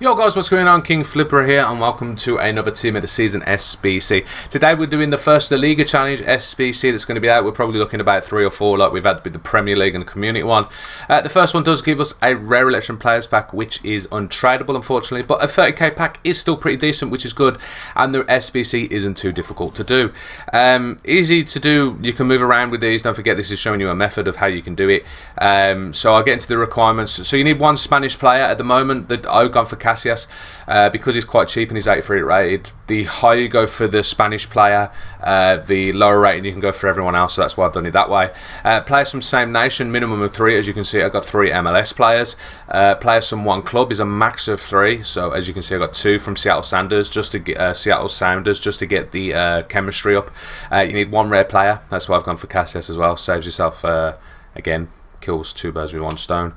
Yo guys, what's going on? King Flipper here and welcome to another Team of the Season SBC. Today we're doing the first La Liga Challenge SBC that's going to be out. We're probably looking about 3 or 4 like we've had with the Premier League and the Community one. The first one does give us a Rare Electrum Players pack, which is untradeable unfortunately, but a 30k pack is still pretty decent, which is good, and the SBC isn't too difficult to do. Easy to do, you can move around with these. Don't forget this is showing you a method of how you can do it. So I'll get into the requirements. So you need one Spanish player at the moment. I've gone for Cassius because he's quite cheap and he's 83 rated. The higher you go for the Spanish player, the lower rating you can go for everyone else, so that's why I've done it that way. Players from same nation, minimum of 3. As you can see, I've got 3 MLS players. Players from one club is a max of 3, so as you can see I've got 2 from Seattle Sounders just to get, the chemistry up. You need 1 rare player, that's why I've gone for Cassius as well. Saves yourself, again, kills 2 birds with 1 stone.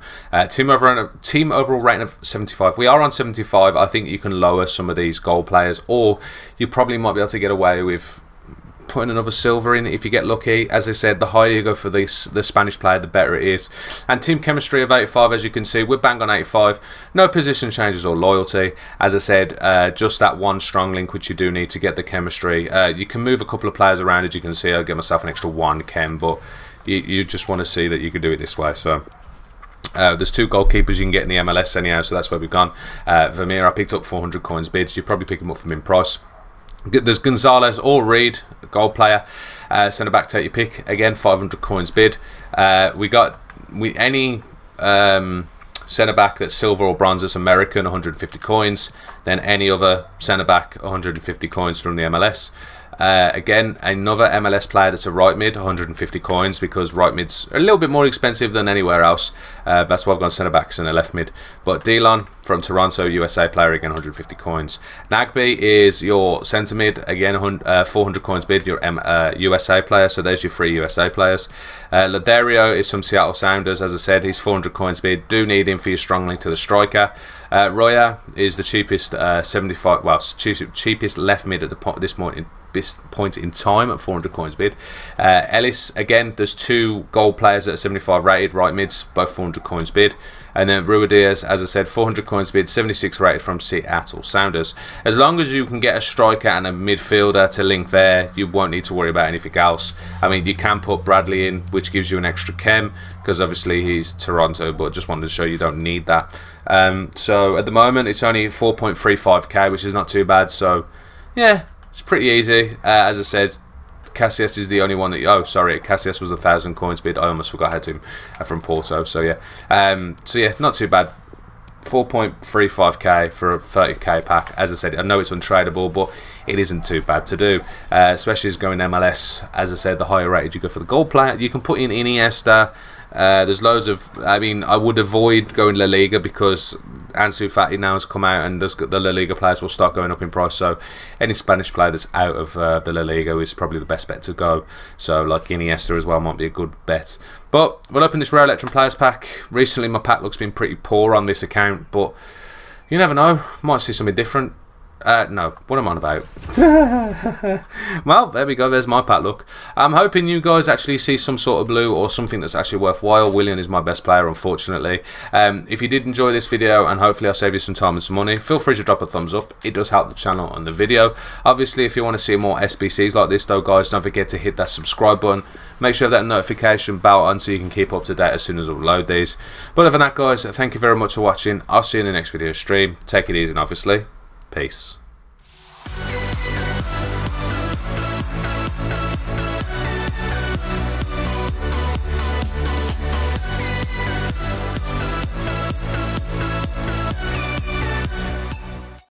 Team overall rating of 75. We are on 75. I think you can lower some of these gold players, or you probably might be able to get away with putting another silver in if you get lucky. As I said, the higher you go for the Spanish player, the better it is. And team chemistry of 85, as you can see, we're bang on 85. No position changes or loyalty. As I said, just that 1 strong link which you do need to get the chemistry. You can move a couple of players around, as you can see. I'll give myself an extra 1 chem, but you just want to see that you can do it this way. So there's 2 goalkeepers you can get in the MLS anyhow, so that's where we've gone. Vermeer, I picked up 400 coins bids. You probably pick him up from in price. There's Gonzalez or Reed, a goal player. Centre back, take your pick. Again, 500 coins bid. Any centre back that's silver or bronze that's American, 150 coins. Then any other centre back, 150 coins from the MLS. Again, another MLS player that's a right mid, 150 coins, because right mids are a little bit more expensive than anywhere else. That's why I've gone centre backs and a left mid. But De Leon from Toronto, USA player, again 150 coins. Nagby is your centre mid, again 400 coins bid, your USA player. So there's your 3 USA players. Ladario is from Seattle Sounders. As I said, he's 400 coins bid. Do need him for your strong link to the striker. Royer is the cheapest 75, well, cheapest left mid at this point in time at 400 coins bid. Ellis, again, there's 2 gold players that are 75 rated, right mids, both 400 coins bid. And then Ruidiaz, as I said, 400 coins bid, 76 rated from Seattle Sounders. As long as you can get a striker and a midfielder to link there, you won't need to worry about anything else. I mean, you can put Bradley in, which gives you an extra chem, because obviously he's Toronto, but just wanted to show you don't need that. So at the moment, it's only 4.35k, which is not too bad, so yeah, it's pretty easy. As I said, Cassius is the only one that... Oh, sorry, Cassius was 1,000 coins bid. I almost forgot I had him from Porto, so yeah. Not too bad. 4.35k for a 30k pack. As I said, I know it's untradeable, but it isn't too bad to do, especially as going MLS. As I said, the higher rated you go for the gold player. You can put in Iniesta. There's loads of... I mean, I would avoid going La Liga because Ansu Fati now has come out and the La Liga players will start going up in price, so any Spanish player that's out of the La Liga is probably the best bet to go. So like Iniesta as well might be a good bet. But we'll open this Rare Electrum Players pack. Recently my pack looks been pretty poor on this account, but you never know, might see something different. No, what am I on about? Well, there we go, there's my pack look. I'm hoping you guys actually see some sort of blue or something that's actually worthwhile. William is my best player, unfortunately. If you did enjoy this video, and hopefully I'll save you some time and some money, feel free to drop a thumbs up. It does help the channel and the video. Obviously, if you want to see more SBCs like this though, guys, don't forget to hit that subscribe button. Make sure that notification bell on so you can keep up to date as soon as I upload these. But other than that, guys, thank you very much for watching. I'll see you in the next video stream. Take it easy, and obviously... Peace.